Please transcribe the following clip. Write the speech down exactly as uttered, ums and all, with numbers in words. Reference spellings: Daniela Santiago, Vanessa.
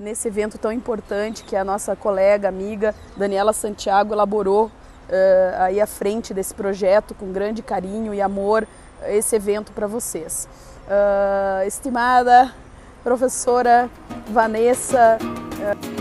nesse evento tão importante que a nossa colega, amiga Daniela Santiago elaborou uh, aí à frente desse projeto com grande carinho e amor, esse evento para vocês. Uh, estimada professora Vanessa... Uh...